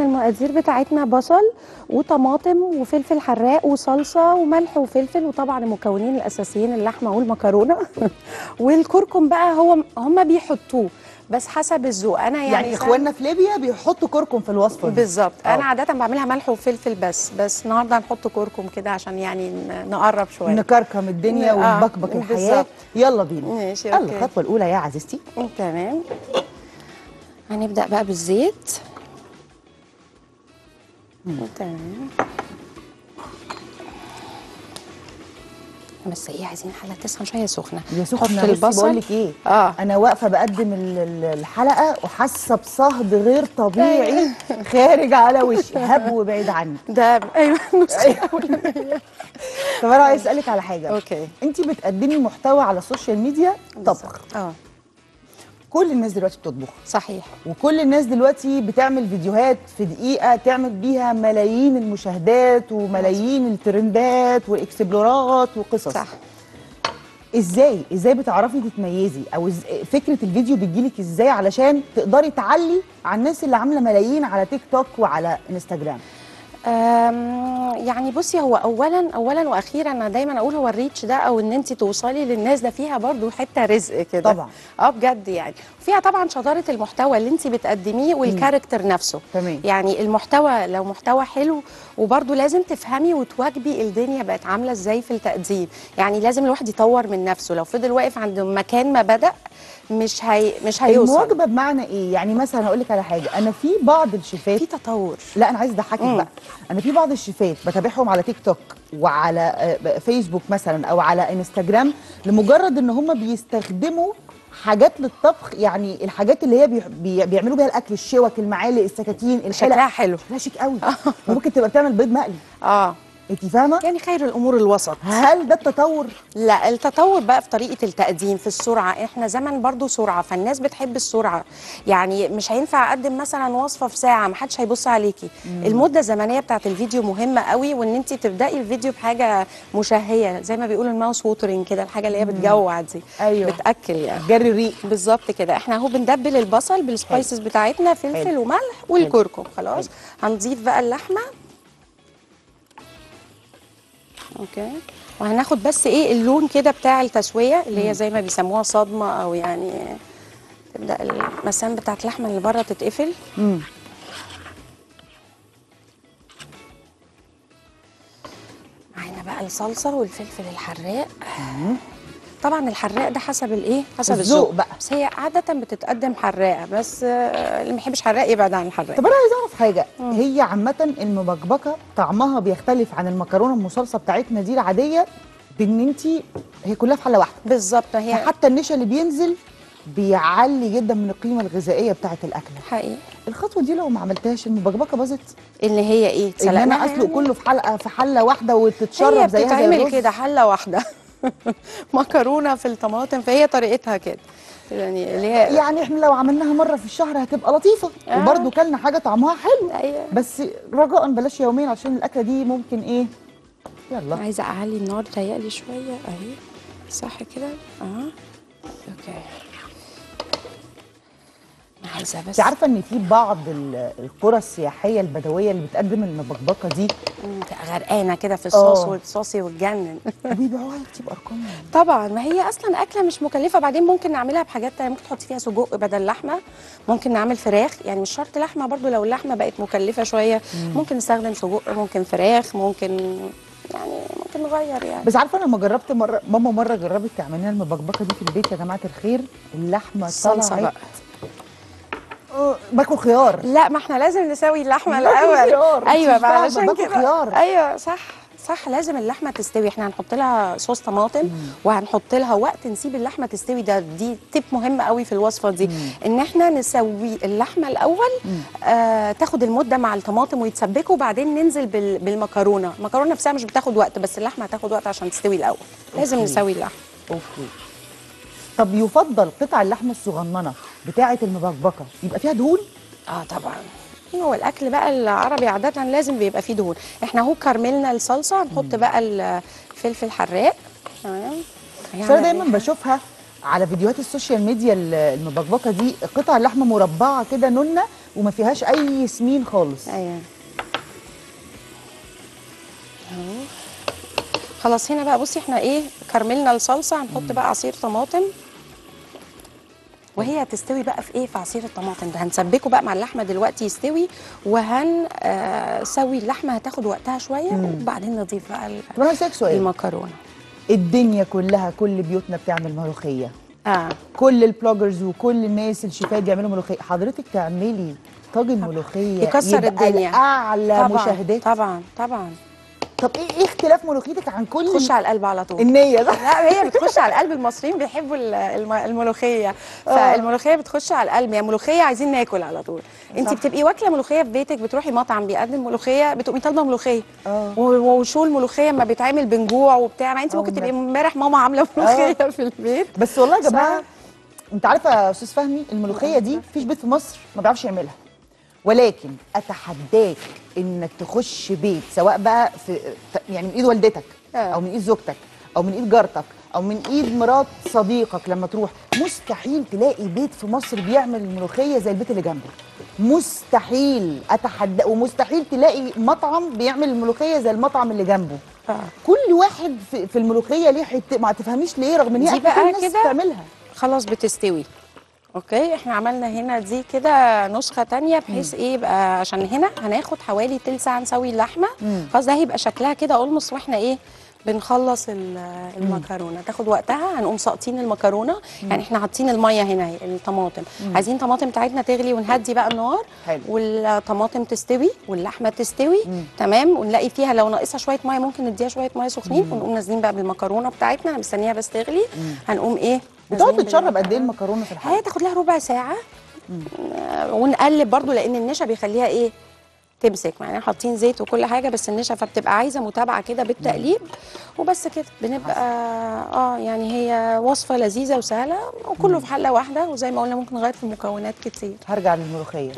احنا المقادير بتاعتنا بصل وطماطم وفلفل حراق وصلصه وملح وفلفل، وطبعا المكونين الاساسيين اللحمه والمكرونه والكركم بقى هم بيحطوه بس حسب الذوق. انا يعني اخواننا في ليبيا بيحطوا كركم في الوصفه بالظبط. انا عاده بعملها ملح وفلفل بس النهارده هنحط كركم كده عشان يعني نقرب شويه، نكركم الدنيا ونبكبك الحياه. يلا بينا ماشي. الخطوه الاولى يا عزيزتي تمام، هنبدا بقى بالزيت. تمام بس ايه، عايزين حله تسخن شويه سخنه. يا سخنه البصل بقول لك ايه، انا واقفه بقدم الحلقه وحاسه بصهد غير طبيعي خارج على وشي، هبو بعيد عني ده. ايوه طب انا عايز اسالك على حاجه. اوكي انت بتقدمي محتوى على السوشيال ميديا طبخ، كل الناس دلوقتي بتطبخ صحيح، وكل الناس دلوقتي بتعمل فيديوهات في دقيقة تعمل بيها ملايين المشاهدات وملايين الترندات والاكسبلورات وقصص صح. ازاي بتعرفي تتميزي، او فكرة الفيديو بتجيلك ازاي علشان تقدري تعلي على الناس اللي عاملة ملايين على تيك توك وعلى انستجرام؟ يعني بصي، هو اولا واخيرا انا دايما اقول هو الريتش ده، او ان انت توصلي للناس ده فيها برضو حته رزق كده طبعا بجد يعني، وفيها طبعا شطاره المحتوى اللي انت بتقدميه والكاركتر نفسه. تمام. يعني المحتوى لو محتوى حلو، وبرضو لازم تفهمي وتواكبي الدنيا بقت عامله ازاي في التقديم، يعني لازم الواحد يطور من نفسه، لو فضل واقف عند مكان ما بدا مش هيوصل. المواكبه بمعنى ايه؟ يعني مثلا هقول لك على حاجه، انا في بعض الشيفات في تطور. لا انا عايز اضحكك بقى، انا في بعض الشيفات بتابعهم على تيك توك وعلى فيسبوك مثلا او على انستجرام، لمجرد ان هم بيستخدموا حاجات للطبخ، يعني الحاجات اللي هي بيعملوا بيها الاكل، الشوك، المعالق، السكاكين، الحلة، شكلها حلو، شكلها شيك قوي ممكن تبقى بتعمل بيض مقلي انت فاهمه، يعني خير الامور الوسط. هل ده التطور؟ لا، التطور بقى في طريقه التقديم، في السرعه. احنا زمن برضو سرعه، فالناس بتحب السرعه، يعني مش هينفع اقدم مثلا وصفه في ساعه، ما حدش هيبص عليكي. المده الزمنيه بتاعت الفيديو مهمه قوي، وان انت تبداي الفيديو بحاجه مشهيه زي ما بيقولوا الماوس ووترنج كده، الحاجه اللي هي بتجوع دي. أيوة. بتاكل يعني، جري الريق بالظبط كده. احنا اهو بندبل البصل بالسبايسز بتاعتنا، فلفل حلو. وملح والكركم. خلاص هنضيف بقى اللحمه. اوكي، وهناخد بس ايه اللون كده بتاع التسويه اللي هي زي ما بيسموها صدمه، او يعني تبدا المسام بتاعت اللحمه اللي بره تتقفل. معانا بقى الصلصه والفلفل الحراق. طبعا الحراق ده حسب الايه، حسب الذوق بقى، بس هي عاده بتتقدم حراقه، بس اللي ما بيحبش حراق يبعد عن الحراق. طب انا عايزه اعرف حاجه، هي عامه المبكبكه طعمها بيختلف عن المكرونه المصلصه بتاعتنا دي العاديه، بان انت هي كلها في حله واحده بالظبط، هي حتى النشا اللي بينزل بيعلي جدا من القيمه الغذائيه بتاعت الاكل حقيقي. الخطوه دي لو ما عملتهاش المبكبكه باظت، اللي هي ايه، سلقنا إن انا اسلق يعني كله في حله واحده وتتشرب زي ما بتتعمل كده، حله واحده مكرونه في الطماطم، فهي طريقتها كده يعني اللي هي يعني احنا لو عملناها مره في الشهر هتبقى لطيفه، وبرده كلنا حاجه طعمها حلو. أيوة. بس رجاء بلاش يومين، عشان الاكله دي ممكن ايه. يلا عايزه اعلي النار، تهيألي شويه اهي صح كده. اوكي، عايزه بس عارفه ان في بعض القرى السياحيه البدويه اللي بتقدم المبكبكه دي غرقانه كده في الصوص والصوصي والجنن وبيبيعوها كتير بارقام. طبعا ما هي اصلا اكله مش مكلفه، بعدين ممكن نعملها بحاجات تانية، ممكن تحطي فيها سجق بدل لحمه، ممكن نعمل فراخ، يعني مش شرط لحمه، برضو لو اللحمه بقت مكلفه شويه ممكن نستخدم سجق، ممكن فراخ، ممكن يعني ممكن نغير يعني. بس عارفه انا لما جربت مره، ماما مره جربت تعمل لنا المبكبكه دي في البيت، يا جماعه الخير اللحمه طلعت باكل خيار. لا ما احنا لازم نسوي اللحمه الاول. ايوه بقى عشان كده. ايوه صح لازم اللحمه تستوي، احنا هنحط لها صوص طماطم وهنحط لها وقت نسيب اللحمه تستوي، دي تيب مهم قوي في الوصفه دي، ان احنا نسوي اللحمه الاول تاخد المده مع الطماطم ويتسبكوا، وبعدين ننزل بالمكرونه. المكرونه نفسها مش بتاخد وقت، بس اللحمه هتاخد وقت عشان تستوي الاول. لازم نسوي اللحمه. اوكي، طب يفضل قطع اللحمه الصغننه بتاعه المبكبكه يبقى فيها دهون؟ طبعا، هو الاكل بقى العربي عاده لازم بيبقى فيه دهون. احنا اهو كرملنا الصلصه، هنحط بقى الفلفل حراق. تمام. انا دايما بشوفها على فيديوهات السوشيال ميديا المبكبكه دي، قطع اللحمه مربعه كده نونه وما فيهاش اي سمين خالص. ايوه اهو خلاص. هنا بقى بصي احنا ايه كرملنا الصلصه، هنحط بقى عصير طماطم، وهي هتستوي بقى في ايه، في عصير الطماطم ده هنسبكه بقى مع اللحمه دلوقتي يستوي، وهنسوي اللحمه هتاخد وقتها شويه وبعدين نضيف بقى المكرونه. الدنيا كلها كل بيوتنا بتعمل ملوخيه، كل البلوجرز وكل الناس الشيفات بيعملوا ملوخيه، حضرتك تعملي طاجن ملوخيه يكسر الدنيا اعلى مشاهدات. طبعا طبعا. طب ايه اختلاف ملوخيتك عن كل؟ تخش على القلب على طول النيه ده. لا هي بتخش على القلب، المصريين بيحبوا الملوخيه، فالملوخيه بتخش على القلب، يعني ملوخيه عايزين ناكل على طول. انت بتبقي واكله ملوخيه في بيتك، بتروحي مطعم بيقدم ملوخيه بتقومي طالبه ملوخيه، وشول ملوخيه ما بيتعمل بنجوع وبتاع، ما انت ممكن تبقي امبارح ماما عامله ملوخيه في البيت. بس والله يا جماعه انت عارفه يا استاذ فهمي الملوخيه دي مفيش بيت في مصر ما بيعرفش يعملها، ولكن اتحداك انك تخش بيت سواء بقى في يعني من ايد والدتك او من ايد زوجتك او من ايد جارتك او من ايد مرات صديقك، لما تروح مستحيل تلاقي بيت في مصر بيعمل الملوخيه زي البيت اللي جنبك، مستحيل. اتحدى، ومستحيل تلاقي مطعم بيعمل الملوخيه زي المطعم اللي جنبه. كل واحد في الملوخيه ليه حته ما تفهميش ليه، رغم ان هي الناس بتعملها. خلاص بتستوي. اوكي احنا عملنا هنا دي كده نسخه ثانيه بحيث ايه بقى، عشان هنا هناخد حوالي تلت ساعه نسوي اللحمه، خلاص ده هيبقى شكلها كده اولموست واحنا ايه بنخلص المكرونه، تاخد وقتها. هنقوم ساقطين المكرونه، يعني احنا حاطين الميه هنا الطماطم، عايزين طماطم بتاعتنا تغلي ونهدي بقى النار، والطماطم تستوي واللحمه تستوي تمام، ونلاقي فيها لو ناقصها شويه ميه ممكن نديها شويه ميه سخنين، ونقوم نازلين بقى بالمكرونه بتاعتنا، انا مستنيها بس تغلي. هنقوم ايه بتقعد تتشرب قد ايه المكرونه في الحله؟ هي تاخد لها ربع ساعه، ونقلب برضو لان النشا بيخليها ايه تمسك، يعني حاطين زيت وكل حاجه بس النشا، فبتبقى عايزه متابعه كده بالتقليب وبس كده، بنبقى يعني هي وصفه لذيذه وسهله وكله في حله واحده، وزي ما قلنا ممكن نغير في المكونات كتير. هرجع للملوخيه.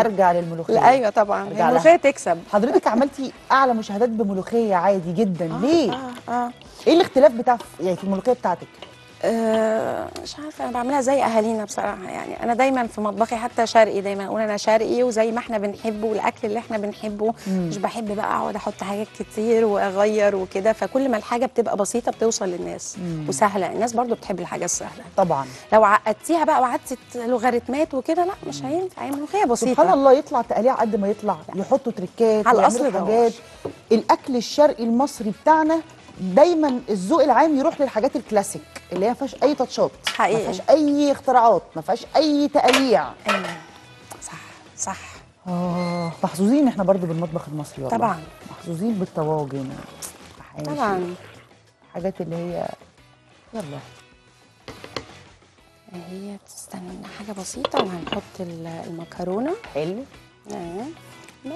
هرجع للملوخيه. ايوه طبعا الملوخيه تكسب. حضرتك عملتي اعلى مشاهدات بملوخيه عادي جدا، ليه؟ ايه الاختلاف بتاع يعني في الملوخيه بتاعتك؟ مش عارفه، انا بعملها زي اهالينا بصراحه، يعني انا دايما في مطبخي حتى شرقي، دايما اقول انا شرقي وزي ما احنا بنحبه والاكل اللي احنا بنحبه، مش بحب بقى اقعد احط حاجات كتير واغير وكده، فكل ما الحاجه بتبقى بسيطه بتوصل للناس وسهله، الناس برضو بتحب الحاجه السهله. طبعا لو عقدتيها بقى وقعدت لوغاريتمات وكده لا مش هينفع، هي ملوخيه بسيطه. سبحان الله يطلع تقليع قد ما يطلع، يحطوا تريكات على الاصل ده. الاكل الشرقي المصري بتاعنا دايما الذوق العام يروح للحاجات الكلاسيك اللي هي ما فيهاش اي تاتشات، ما فيهاش اي اختراعات، ما فيهاش اي تقليع. ايوه صح صح. محظوظين احنا برضو بالمطبخ المصري والله. طبعا محظوظين بالطواجن طبعا، الحاجات اللي هي يلا هي بتستنى حاجه بسيطه، وهنحط المكرونه. حلو.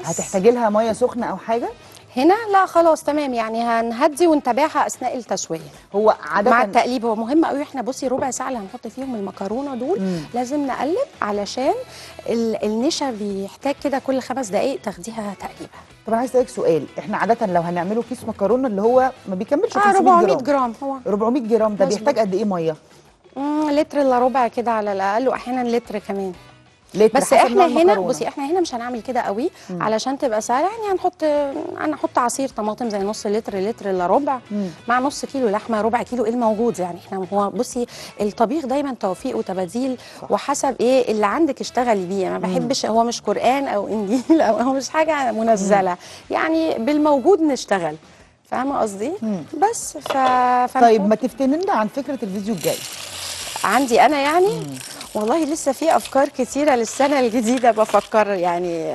هتحتاجي لها ميه سخنه او حاجه هنا؟ لا خلاص تمام، يعني هنهدي ونتابعها اثناء التسويه. هو عادة مع التقليب هو مهم قوي، احنا بصي ربع ساعه اللي هنحط فيهم المكرونه دول لازم نقلب، علشان النشا بيحتاج كده كل 5 دقائق تاخديها تقليبها. طب انا عايز اسالك سؤال، احنا عاده لو هنعمله كيس مكرونه اللي هو ما بيكملش 400 جرام، هو 400 جرام ده بيحتاج قد ايه ميه؟ لتر الا ربع كده على الاقل، واحيانا لتر كمان. بس احنا هنا بصي احنا هنا مش هنعمل كده قوي علشان تبقى سهله، يعني هنحط عصير طماطم زي نص لتر، لتر الا ربع، مع نص كيلو لحمه، ربع كيلو الموجود. يعني احنا هو بصي الطبيخ دايما توفيق وتباديل، وحسب ايه اللي عندك اشتغلي بيه. ما بحبش هو مش قران او انجيل او هو مش حاجه منزله، يعني بالموجود نشتغل، فاهمه قصدي؟ بس طيب ما تفتننا عن فكره الفيديو الجاي عندي انا يعني. والله لسه في افكار كتيره للسنه الجديده، بفكر يعني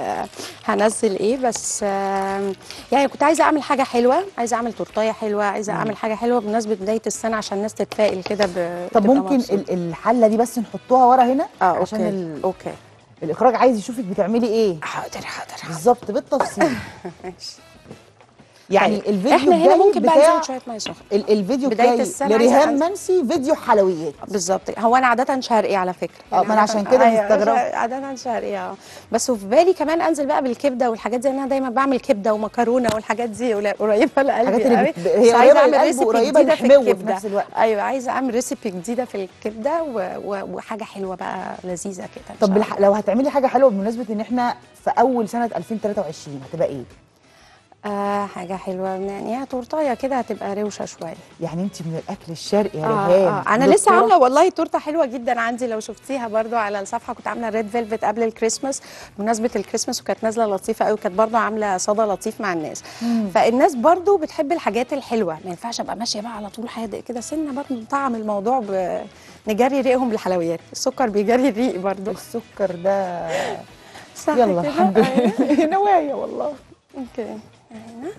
هنزل ايه، بس يعني كنت عايزه اعمل حاجه حلوه، عايزه اعمل تورتايه حلوه، عايزه اعمل حاجه حلوه بمناسبه بدايه السنه عشان الناس تتفائل كده. طب ممكن الحله دي بس نحطوها ورا هنا عشان اوكي الاخراج عايز يشوفك بتعملي ايه. حاضر حاضر بالظبط بالتفصيل. ماشي. يعني الفيديو احنا هنا ممكن بقى نزود شويه ميه سخنه. الفيديو بدايه لريهام منسي فيديو حلويات بالظبط. هو انا عاده شرقي على فكره، ما انا عشان كده مستغربه، عاده شرقي بس وفي بالي كمان انزل بقى بالكبده والحاجات دي. انا دايما بعمل كبده ومكرونه والحاجات دي قريبه لقلبي قوي، هي عايزه اعمل ريسيبي جديده في الكبده. ايوه عايزه اعمل ريسيبي جديده في الكبده وحاجه حلوه بقى لذيذه كده. طب لو هتعملي حاجه حلوه بمناسبه ان احنا في اول سنه 2023 هتبقى ايه؟ حاجة حلوة يعني تورتاية كده هتبقى روشة شوية. يعني انت من الأكل الشرقي يا ريهام. أنا لسه عاملة والله تورتة حلوة جدا عندي، لو شفتيها برضو على الصفحة كنت عاملة ريد فيلفت قبل الكريسماس بمناسبة الكريسماس، وكانت نازلة لطيفة قوي، كانت برضو عاملة صدى لطيف مع الناس. فالناس برضو بتحب الحاجات الحلوة، ما ينفعش أبقى ماشية بقى على طول حادق كده، سنة برضو نطعم الموضوع نجري ريقهم بالحلويات. السكر بيجري الريق برضو. السكر ده يلا الحمد لله نوايا والله. اوكي هنا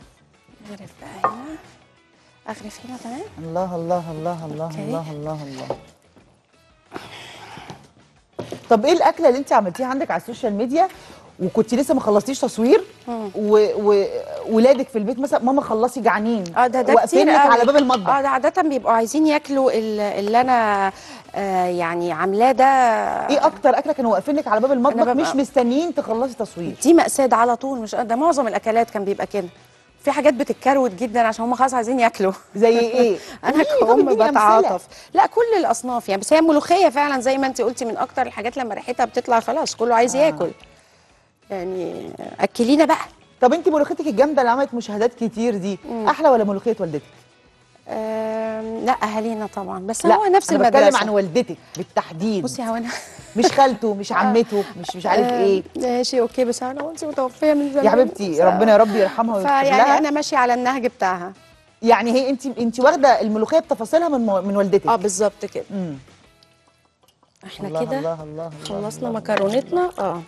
اغرف بقى، هنا اغرف هنا تمام. الله الله الله الله الله الله الله. طب ايه الاكله اللي انت عملتيها عندك على السوشيال ميديا وكنت لسه ما خلصتيش تصوير وولادك في البيت مثلا، ماما خلصي جعانين، ده واقفين لك على باب المطبخ؟ ده عاده بيبقوا عايزين ياكلوا اللي انا يعني عاملاه ده. ايه اكتر اكله كانوا واقفين لك على باب المطبخ مش مستنيين تخلصي تصوير؟ دي مأساة على طول، مش ده معظم الاكلات كان بيبقى كده. في حاجات بتتكروت جدا عشان هم خلاص عايزين ياكلوا. زي ايه؟ انا كأم بتعاطف، لا كل الاصناف يعني، بس هي الملوخيه فعلا زي ما انت قلتي من اكتر الحاجات لما ريحتها بتطلع خلاص كله عايز ياكل. يعني اكلينا بقى. طب انت ملوخيتك الجامده اللي عملت مشاهدات كتير دي احلى ولا ملوخيه والدتك؟ لا اهالينا طبعا، بس هو نفس المدرسه. انا بتكلم عن والدتك بالتحديد. بصي هو انا مش خالته مش عمته مش عارف ايه ماشي اوكي، بس انا والدتي متوفيه من زمان يا حبيبتي، ربنا يا رب يرحمها ويغفر لها. فيعني انا ماشيه على النهج بتاعها. يعني هي انت واخده الملوخيه بتفاصيلها من والدتك. بالظبط كده. احنا كده خلصنا مكرونتنا.